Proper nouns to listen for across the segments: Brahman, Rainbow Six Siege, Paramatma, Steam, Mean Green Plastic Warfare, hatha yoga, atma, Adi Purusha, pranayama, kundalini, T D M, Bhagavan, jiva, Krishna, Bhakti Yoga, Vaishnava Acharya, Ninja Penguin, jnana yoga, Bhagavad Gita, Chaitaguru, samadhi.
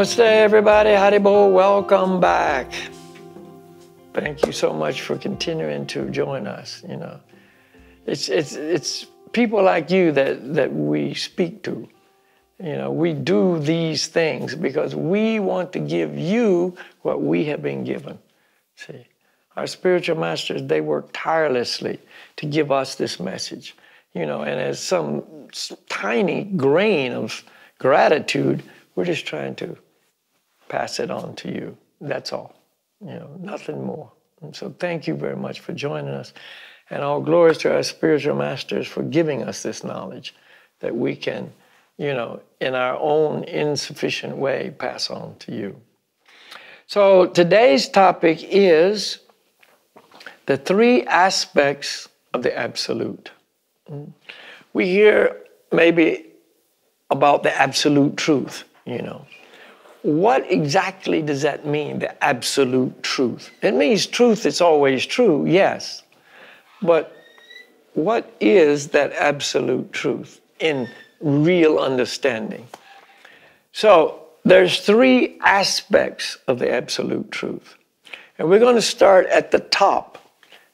Namaste, everybody. Haribo, welcome back. Thank you so much for continuing to join us. You know, it's people like you that we speak to. You know, we do these things because we want to give you what we have been given. See, our spiritual masters, they work tirelessly to give us this message. You know, and as some tiny grain of gratitude, we're just trying to pass it on to you. That's all. You know, nothing more. And so thank you very much for joining us. And all glories to our spiritual masters for giving us this knowledge that we can, you know, in our own insufficient way, pass on to you. So today's topic is the three aspects of the Absolute. We hear maybe about the Absolute Truth. You know, what exactly does that mean, the absolute truth? It means truth is always true, yes. But what is that absolute truth in real understanding? So there's three aspects of the absolute truth. And we're going to start at the top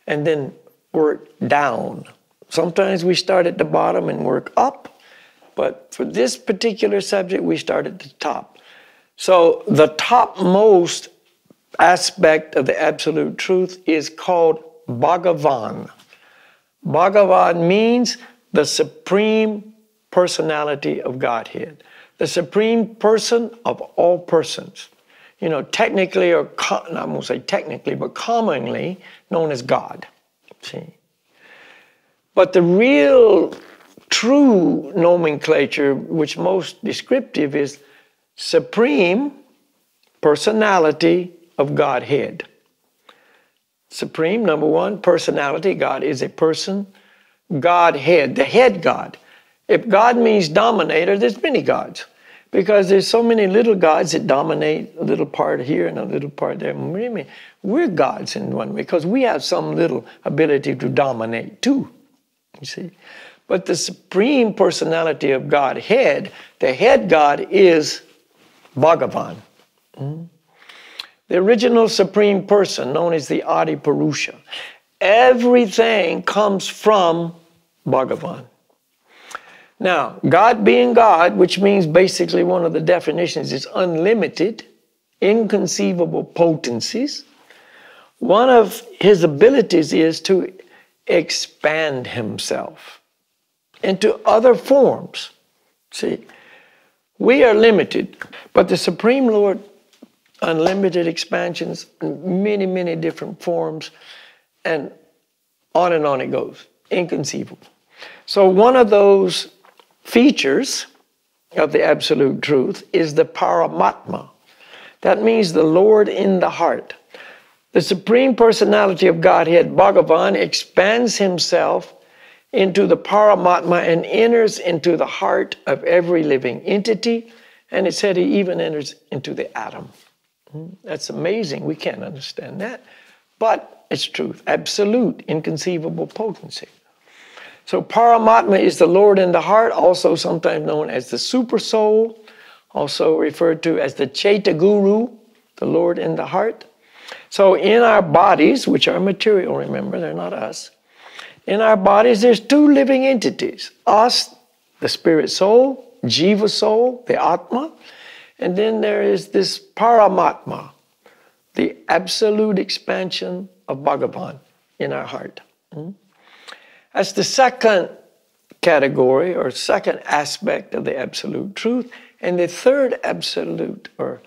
and then work down. Sometimes we start at the bottom and work up. But for this particular subject, we start at the top. So the topmost aspect of the Absolute Truth is called Bhagavan. Bhagavan means the Supreme Personality of Godhead, the Supreme Person of all persons. You know, technically, or I won't say technically, but commonly known as God. See? But the real true nomenclature, which most descriptive, is Supreme Personality of Godhead. Supreme, number one, personality. God is a person. Godhead, the head God. If God means dominator, there's many gods, because there's so many little gods that dominate a little part here and a little part there. We're gods in one way, because we have some little ability to dominate too, you see. But the Supreme Personality of Godhead, the head God, is Bhagavan. The original Supreme Person, known as the Adi Purusha. Everything comes from Bhagavan. Now, God being God, which means basically one of the definitions is unlimited, inconceivable potencies. One of his abilities is to expand himself into other forms. See, we are limited, but the Supreme Lord, unlimited expansions, many, many different forms, and on it goes, inconceivable. So one of those features of the Absolute Truth is the Paramatma. That means the Lord in the heart. The Supreme Personality of Godhead, Bhagavan, expands himself into the Paramatma and enters into the heart of every living entity. And it said he even enters into the atom. That's amazing. We can't understand that. But it's truth. Absolute, inconceivable potency. So Paramatma is the Lord in the heart, also sometimes known as the Super Soul, also referred to as the Chaitaguru, the Lord in the heart. So in our bodies, which are material, remember, they're not us. In our bodies, there's two living entities. Us, the spirit soul, jiva soul, the atma. And then there is this Paramatma, the absolute expansion of Bhagavan in our heart. That's the second category or second aspect of the absolute truth. And the third absolute or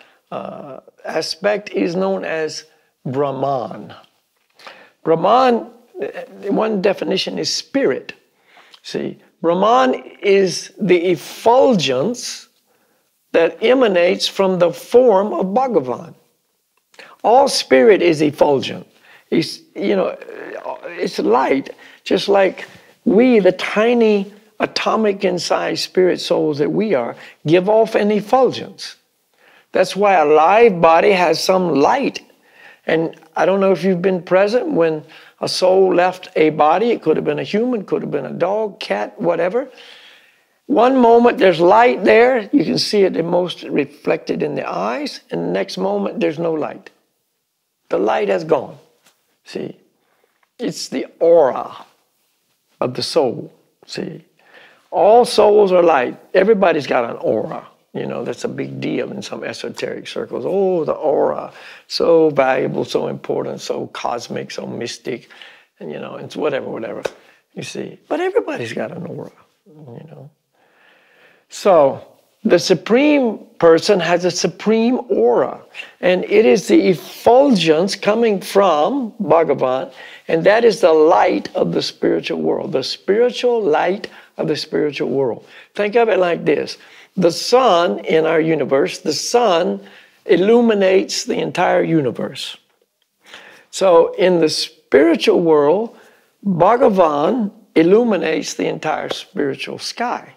aspect is known as Brahman. Brahman, one definition is spirit. See, Brahman is the effulgence that emanates from the form of Bhagavan. All spirit is effulgent. It's, you know, it's light, just like we, the tiny atomic inside spirit souls that we are, give off an effulgence. That's why a live body has some light. And I don't know if you've been present when a soul left a body. It could have been a human, could have been a dog, cat, whatever. One moment there's light there, you can see it the most reflected in the eyes, and the next moment there's no light. The light has gone. See, it's the aura of the soul. See, all souls are light. Everybody's got an aura. You know, that's a big deal in some esoteric circles. Oh, the aura, so valuable, so important, so cosmic, so mystic, and you know, it's whatever, whatever. You see, but everybody's got an aura. You know. So, the Supreme Person has a supreme aura, and it is the effulgence coming from Bhagavan, and that is the light of the spiritual world, the spiritual light of the spiritual world. Think of it like this. The sun in our universe, the sun illuminates the entire universe. So, in the spiritual world, Bhagavan illuminates the entire spiritual sky.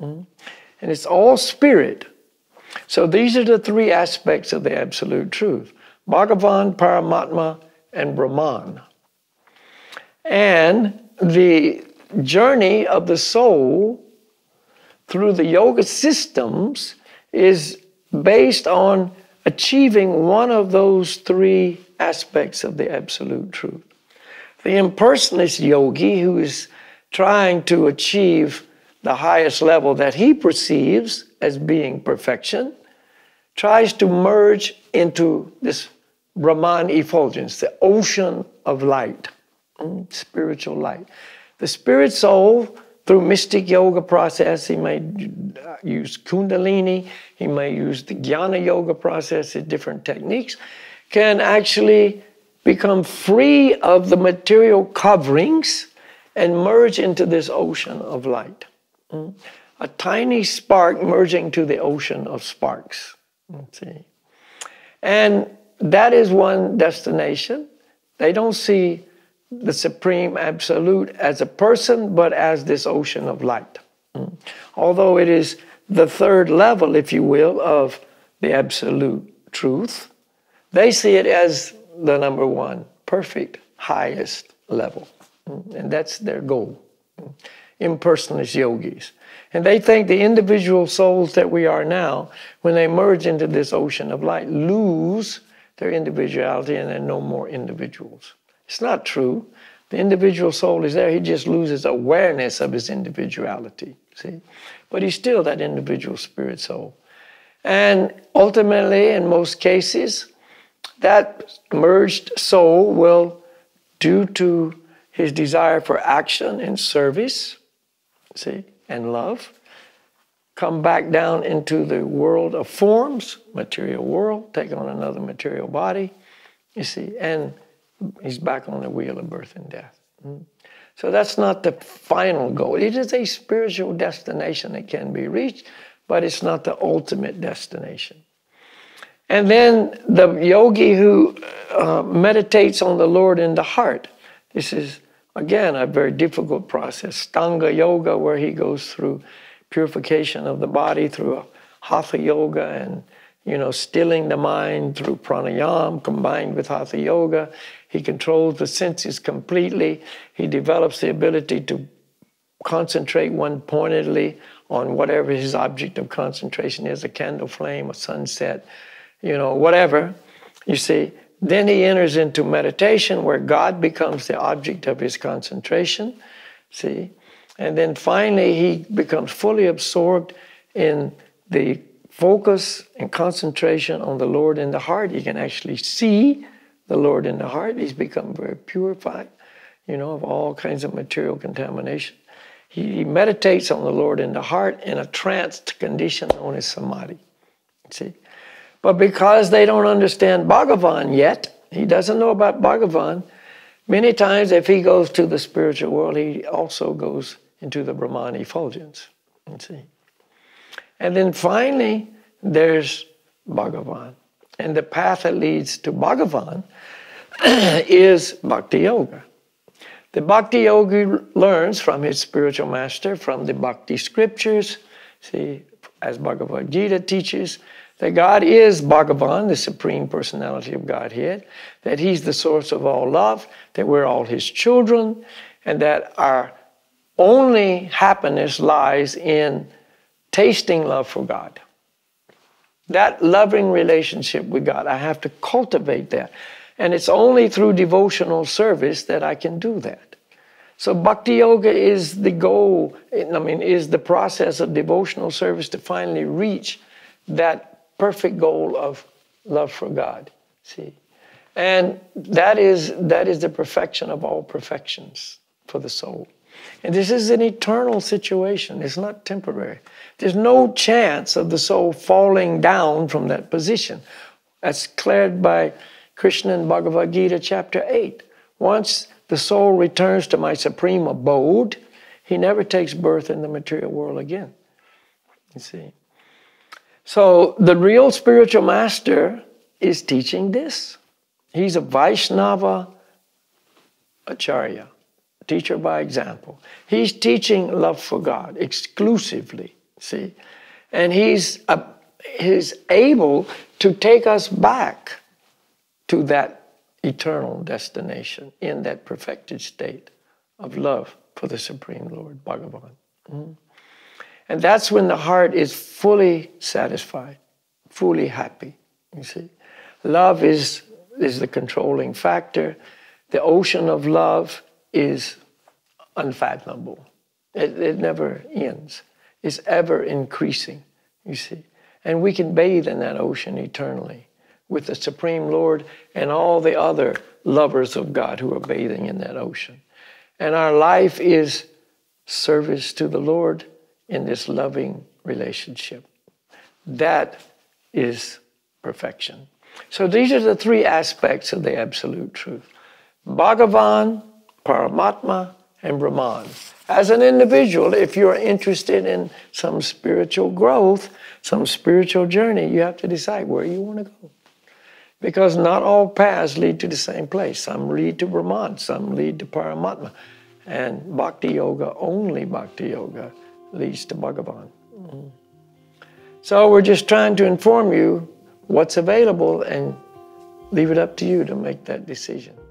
And it's all spirit. So these are the three aspects of the absolute truth. Bhagavan, Paramatma, and Brahman. And the journey of the soul through the yoga systems is based on achieving one of those three aspects of the absolute truth. The impersonalist yogi who is trying to achieve the highest level that he perceives as being perfection tries to merge into this Brahman effulgence, the ocean of light, spiritual light. The spirit soul, through mystic yoga process, he may use kundalini, he may use the jnana yoga process, different techniques, can actually become free of the material coverings and merge into this ocean of light. A tiny spark merging to the ocean of sparks. Let's see. And that is one destination. They don't see the Supreme Absolute as a person, but as this ocean of light. Although it is the third level, if you will, of the Absolute Truth, they see it as the number one, perfect, highest level. And that's their goal. Impersonalist yogis. And they think the individual souls that we are now, when they merge into this ocean of light, lose their individuality and they're no more individuals. It's not true. The individual soul is there, he just loses awareness of his individuality. See? But he's still that individual spirit soul. And ultimately, in most cases, that merged soul will, due to his desire for action and service, see, and love, come back down into the world of forms, material world, take on another material body, you see, and he's back on the wheel of birth and death. So that's not the final goal. It is a spiritual destination that can be reached, but it's not the ultimate destination. And then the yogi who meditates on the Lord in the heart. This is, again, a very difficult process. Stanga yoga, where he goes through purification of the body through hatha yoga and, you know, stilling the mind through pranayama combined with hatha yoga. He controls the senses completely. He develops the ability to concentrate one pointedly on whatever his object of concentration is, a candle flame, a sunset, you know, whatever, you see. Then he enters into meditation where God becomes the object of his concentration, see. And then finally he becomes fully absorbed in the focus and concentration on the Lord in the heart. He can actually see the Lord in the heart. He's become very purified, you know, of all kinds of material contamination. He meditates on the Lord in the heart in a tranced condition on his samadhi, see. But because they don't understand Bhagavan yet, he doesn't know about Bhagavan, many times if he goes to the spiritual world, he also goes into the Brahman effulgence. See. And then finally, there's Bhagavan. And the path that leads to Bhagavan is Bhakti Yoga. The Bhakti Yogi learns from his spiritual master, from the Bhakti scriptures, see, as Bhagavad Gita teaches, that God is Bhagavan, the Supreme Personality of Godhead, that he's the source of all love, that we're all his children, and that our only happiness lies in tasting love for God. That loving relationship with God, I have to cultivate that. And it's only through devotional service that I can do that. So Bhakti Yoga is the goal, I mean, is the process of devotional service to finally reach that perfect goal of love for God, see? And that is the perfection of all perfections for the soul. And this is an eternal situation. It's not temporary. There's no chance of the soul falling down from that position. That's declared by Krishna in Bhagavad Gita chapter 8. Once the soul returns to my supreme abode, he never takes birth in the material world again. You see? So the real spiritual master is teaching this. He's a Vaishnava Acharya, teacher by example. He's teaching love for God exclusively, see? And he's able to take us back to that eternal destination in that perfected state of love for the Supreme Lord, Bhagavan. And that's when the heart is fully satisfied, fully happy, you see? Love is the controlling factor. The ocean of love is unfathomable. It never ends. It's ever increasing, you see. And we can bathe in that ocean eternally with the Supreme Lord and all the other lovers of God who are bathing in that ocean. And our life is service to the Lord in this loving relationship. That is perfection. So these are the three aspects of the Absolute Truth. Bhagavan, Paramatma, and Brahman. As an individual, if you're interested in some spiritual growth, some spiritual journey, you have to decide where you want to go. Because not all paths lead to the same place. Some lead to Brahman, some lead to Paramatma. And Bhakti Yoga, only Bhakti Yoga, leads to Bhagavan. So we're just trying to inform you what's available and leave it up to you to make that decision.